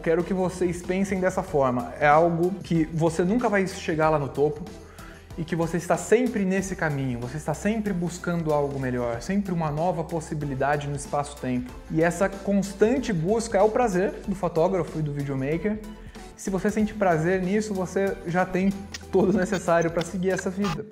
Eu quero que vocês pensem dessa forma. É algo que você nunca vai chegar lá no topo e que você está sempre nesse caminho, você está sempre buscando algo melhor, sempre uma nova possibilidade no espaço-tempo. E essa constante busca é o prazer do fotógrafo e do videomaker. Se você sente prazer nisso, você já tem tudo necessário para seguir essa vida.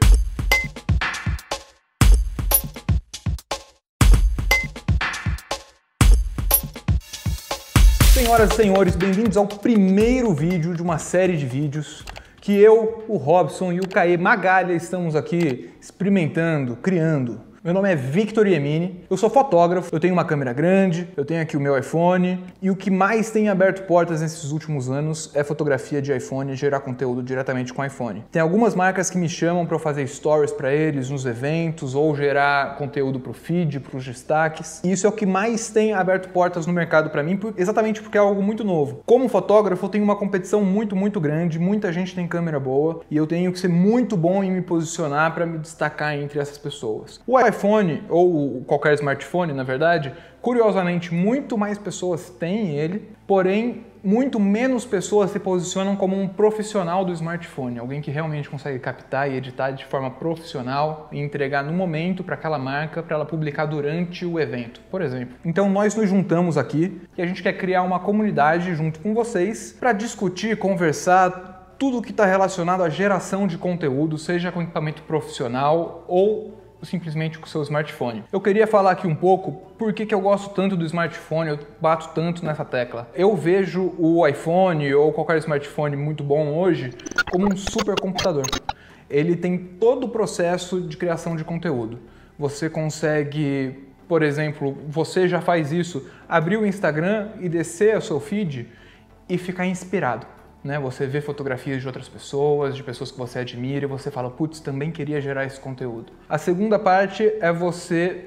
Senhoras e senhores, bem-vindos ao primeiro vídeo de uma série de vídeos que eu, o Robson e o Caê Magalhães estamos aqui experimentando, criando. Meu nome é Victor Iemini, eu sou fotógrafo, eu tenho uma câmera grande, eu tenho aqui o meu iPhone, e o que mais tem aberto portas nesses últimos anos é fotografia de iPhone e gerar conteúdo diretamente com iPhone. Tem algumas marcas que me chamam para eu fazer stories para eles nos eventos ou gerar conteúdo para o feed, para os destaques, e isso é o que mais tem aberto portas no mercado para mim, exatamente porque é algo muito novo. Como fotógrafo, eu tenho uma competição muito grande, muita gente tem câmera boa e eu tenho que ser muito bom em me posicionar para me destacar entre essas pessoas. O iPhone, ou qualquer smartphone, na verdade, curiosamente, muito mais pessoas têm ele, porém, muito menos pessoas se posicionam como um profissional do smartphone, alguém que realmente consegue captar e editar de forma profissional e entregar no momento para aquela marca, para ela publicar durante o evento, por exemplo. Então nós nos juntamos aqui e a gente quer criar uma comunidade junto com vocês para discutir, conversar, tudo que está relacionado à geração de conteúdo, seja com equipamento profissional ou simplesmente com o seu smartphone. Eu queria falar aqui um pouco por que eu gosto tanto do smartphone, eu bato tanto nessa tecla. Eu vejo o iPhone ou qualquer smartphone muito bom hoje como um supercomputador. Ele tem todo o processo de criação de conteúdo. Você consegue, por exemplo, você já faz isso, abrir o Instagram e descer o seu feed e ficar inspirado. Você vê fotografias de outras pessoas, de pessoas que você admira, e você fala, putz, também queria gerar esse conteúdo. A segunda parte é você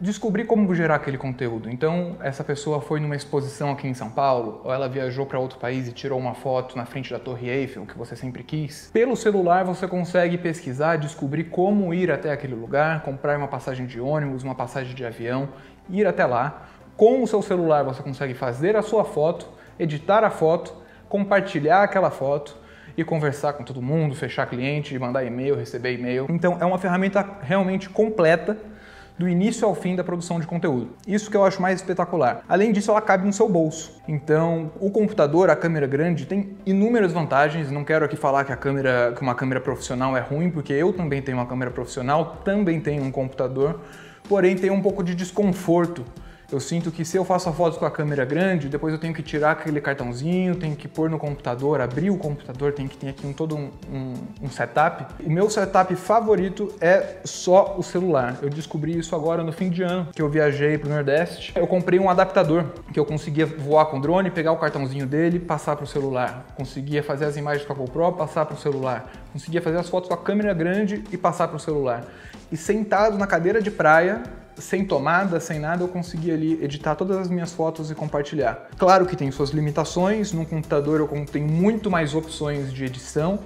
descobrir como gerar aquele conteúdo. Então, essa pessoa foi numa exposição aqui em São Paulo, ou ela viajou para outro país e tirou uma foto na frente da Torre Eiffel, que você sempre quis. Pelo celular, você consegue pesquisar, descobrir como ir até aquele lugar, comprar uma passagem de ônibus, uma passagem de avião, ir até lá. Com o seu celular, você consegue fazer a sua foto, editar a foto, compartilhar aquela foto e conversar com todo mundo, fechar cliente, mandar e-mail, receber e-mail. Então é uma ferramenta realmente completa do início ao fim da produção de conteúdo. Isso que eu acho mais espetacular. Além disso, ela cabe no seu bolso. Então, o computador, a câmera grande, tem inúmeras vantagens. Não quero aqui falar que uma câmera profissional é ruim, porque eu também tenho uma câmera profissional, também tenho um computador, porém tem um pouco de desconforto. Eu sinto que se eu faço a foto com a câmera grande, depois eu tenho que tirar aquele cartãozinho, tenho que pôr no computador, abrir o computador, tem que ter aqui todo um setup. O meu setup favorito é só o celular. Eu descobri isso agora no fim de ano, que eu viajei pro Nordeste. Eu comprei um adaptador, que eu conseguia voar com o drone, pegar o cartãozinho dele, passar pro celular. Conseguia fazer as imagens com a GoPro, passar pro celular. Conseguia fazer as fotos com a câmera grande e passar pro celular. E sentado na cadeira de praia, sem tomada, sem nada, eu consegui ali editar todas as minhas fotos e compartilhar. Claro que tem suas limitações, no computador eu tenho muito mais opções de edição,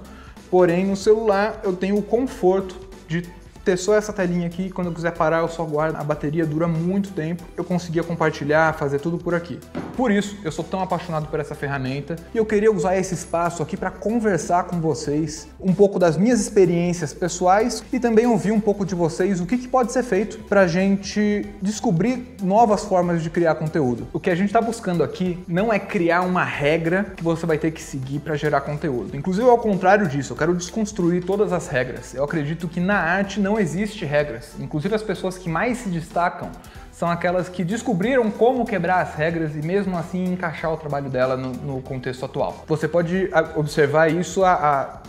porém no celular eu tenho o conforto de ter só essa telinha aqui, quando eu quiser parar eu só guardo, a bateria dura muito tempo, eu conseguia compartilhar, fazer tudo por aqui. Por isso, eu sou tão apaixonado por essa ferramenta e eu queria usar esse espaço aqui para conversar com vocês um pouco das minhas experiências pessoais e também ouvir um pouco de vocês o que pode ser feito para a gente descobrir novas formas de criar conteúdo. O que a gente está buscando aqui não é criar uma regra que você vai ter que seguir para gerar conteúdo. Inclusive, ao contrário disso, eu quero desconstruir todas as regras. Eu acredito que na arte não existe regras, inclusive as pessoas que mais se destacam são aquelas que descobriram como quebrar as regras e mesmo assim encaixar o trabalho dela no contexto atual. Você pode observar isso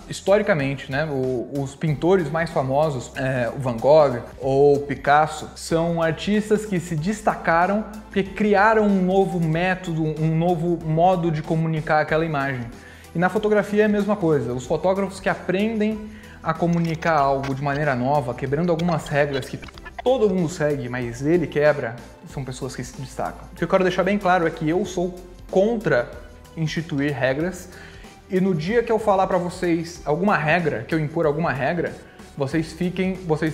historicamente, né? Os pintores mais famosos, o Van Gogh ou Picasso, são artistas que se destacaram porque criaram um novo método, um novo modo de comunicar aquela imagem. E na fotografia é a mesma coisa, os fotógrafos que aprendem a comunicar algo de maneira nova, quebrando algumas regras que todo mundo segue, mas ele quebra, são pessoas que se destacam. O que eu quero deixar bem claro é que eu sou contra instituir regras e no dia que eu falar pra vocês alguma regra, que eu impor alguma regra, vocês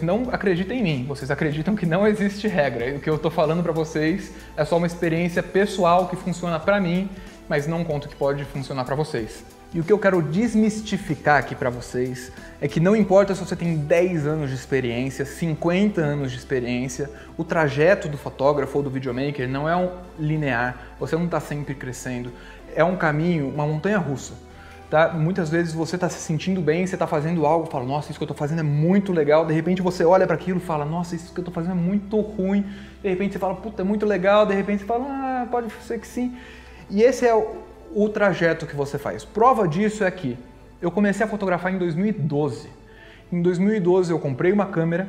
não acreditem em mim, vocês acreditam que não existe regra. E o que eu tô falando pra vocês é só uma experiência pessoal que funciona pra mim mas não conto que pode funcionar para vocês. E o que eu quero desmistificar aqui para vocês é que não importa se você tem 10 anos de experiência, 50 anos de experiência, o trajeto do fotógrafo ou do videomaker não é um linear, você não está sempre crescendo, é um caminho, uma montanha russa. Tá? Muitas vezes você está se sentindo bem, você está fazendo algo, fala, nossa, isso que eu estou fazendo é muito legal, de repente você olha para aquilo e fala, nossa, isso que eu estou fazendo é muito ruim, de repente você fala, puta, é muito legal, de repente você fala, ah, pode ser que sim. E esse é o trajeto que você faz. Prova disso é que eu comecei a fotografar em 2012. Em 2012 eu comprei uma câmera,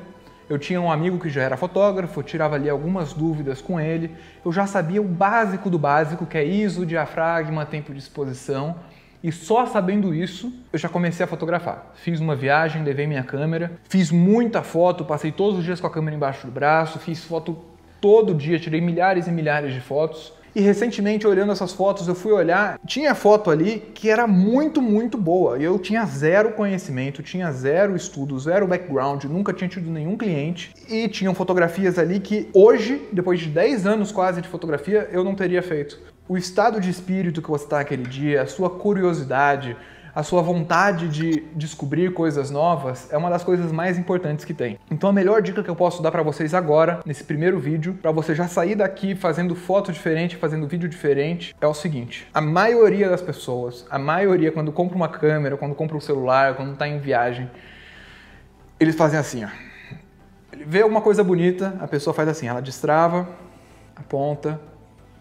eu tinha um amigo que já era fotógrafo, eu tirava ali algumas dúvidas com ele, eu já sabia o básico do básico, que é ISO, diafragma, tempo de exposição, e só sabendo isso, eu já comecei a fotografar. Fiz uma viagem, levei minha câmera, fiz muita foto, passei todos os dias com a câmera embaixo do braço, fiz foto todo dia, tirei milhares e milhares de fotos. E recentemente, olhando essas fotos, eu fui olhar, tinha foto ali que era muito, muito boa. E eu tinha zero conhecimento, tinha zero estudo, zero background, nunca tinha tido nenhum cliente. E tinham fotografias ali que hoje, depois de 10 anos quase de fotografia, eu não teria feito. O estado de espírito que você está naquele dia, a sua curiosidade, a sua vontade de descobrir coisas novas é uma das coisas mais importantes que tem. Então a melhor dica que eu posso dar para vocês agora, nesse primeiro vídeo, para você já sair daqui fazendo foto diferente, fazendo vídeo diferente, é o seguinte. A maioria das pessoas, a maioria quando compra uma câmera, quando compra um celular, quando está em viagem, eles fazem assim, ó. Ele vê alguma coisa bonita, a pessoa faz assim, ela destrava, aponta,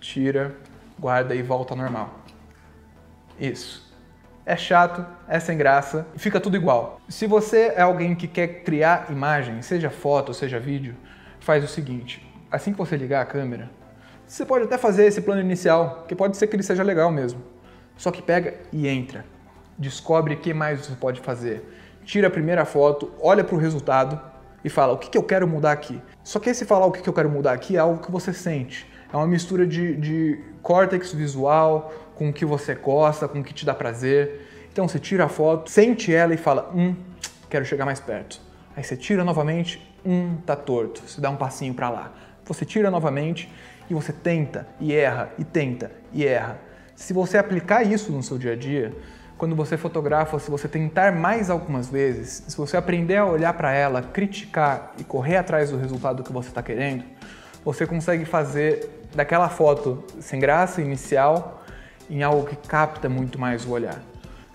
tira, guarda e volta ao normal. Isso. É chato, é sem graça, fica tudo igual. Se você é alguém que quer criar imagem, seja foto, seja vídeo, faz o seguinte, assim que você ligar a câmera, você pode até fazer esse plano inicial, que pode ser que ele seja legal mesmo. Só que pega e entra. Descobre o que mais você pode fazer. Tira a primeira foto, olha para o resultado e fala, o que eu quero mudar aqui? Só que esse falar o que eu quero mudar aqui é algo que você sente. É uma mistura de córtex visual com o que você gosta, com o que te dá prazer. Então você tira a foto, sente ela e fala, quero chegar mais perto. Aí você tira novamente, tá torto, você dá um passinho para lá. Você tira novamente e você tenta e erra, e tenta e erra. Se você aplicar isso no seu dia a dia, quando você fotografa, se você tentar mais algumas vezes, se você aprender a olhar para ela, criticar e correr atrás do resultado que você está querendo, você consegue fazer daquela foto sem graça inicial em algo que capta muito mais o olhar.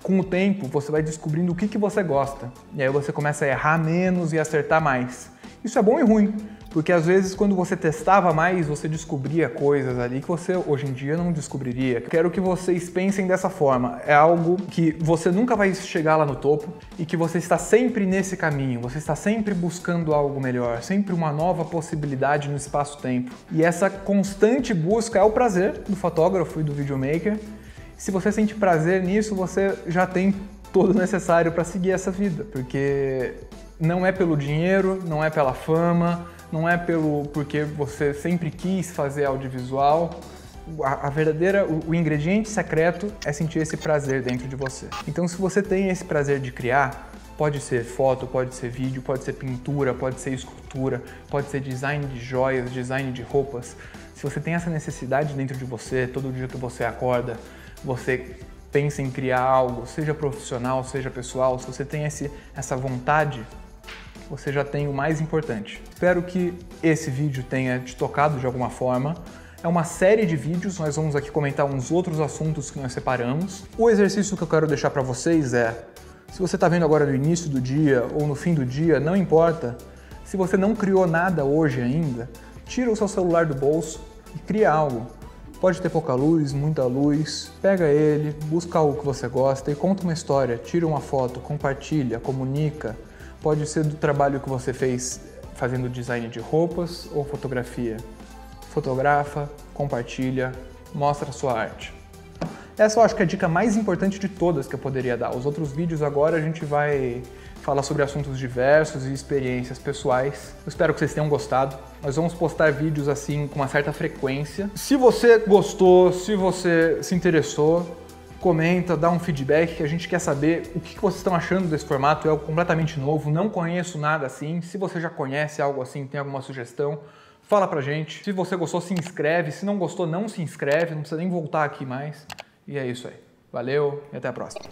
Com o tempo, você vai descobrindo o que você gosta, e aí você começa a errar menos e acertar mais. Isso é bom e ruim, porque às vezes quando você testava mais, você descobria coisas ali que você hoje em dia não descobriria. Quero que vocês pensem dessa forma, é algo que você nunca vai chegar lá no topo e que você está sempre nesse caminho, você está sempre buscando algo melhor, sempre uma nova possibilidade no espaço-tempo. E essa constante busca é o prazer do fotógrafo e do videomaker. Se você sente prazer nisso, você já tem tudo necessário para seguir essa vida, porque não é pelo dinheiro, não é pela fama, não é porque você sempre quis fazer audiovisual. A verdadeira, o ingrediente secreto é sentir esse prazer dentro de você. Então se você tem esse prazer de criar, pode ser foto, pode ser vídeo, pode ser pintura, pode ser escultura, pode ser design de joias, design de roupas. Se você tem essa necessidade dentro de você, todo dia que você acorda, você pensa em criar algo, seja profissional, seja pessoal, se você tem essa vontade, você já tem o mais importante. Espero que esse vídeo tenha te tocado de alguma forma. É uma série de vídeos, nós vamos aqui comentar uns outros assuntos que nós separamos. O exercício que eu quero deixar para vocês é, se você está vendo agora no início do dia ou no fim do dia, não importa, se você não criou nada hoje ainda, tira o seu celular do bolso e cria algo. Pode ter pouca luz, muita luz, pega ele, busca algo que você gosta e conta uma história, tira uma foto, compartilha, comunica. Pode ser do trabalho que você fez fazendo design de roupas ou fotografia. Fotografa, compartilha, mostra a sua arte. Essa eu acho que é a dica mais importante de todas que eu poderia dar. Os outros vídeos agora a gente vai falar sobre assuntos diversos e experiências pessoais. Eu espero que vocês tenham gostado. Nós vamos postar vídeos assim com uma certa frequência. Se você gostou, se você se interessou, comenta, dá um feedback, que a gente quer saber o que vocês estão achando desse formato. É algo completamente novo, não conheço nada assim. Se você já conhece algo assim, tem alguma sugestão, fala pra gente. Se você gostou, se inscreve. Se não gostou, não se inscreve, não precisa nem voltar aqui mais. E é isso aí. Valeu e até a próxima.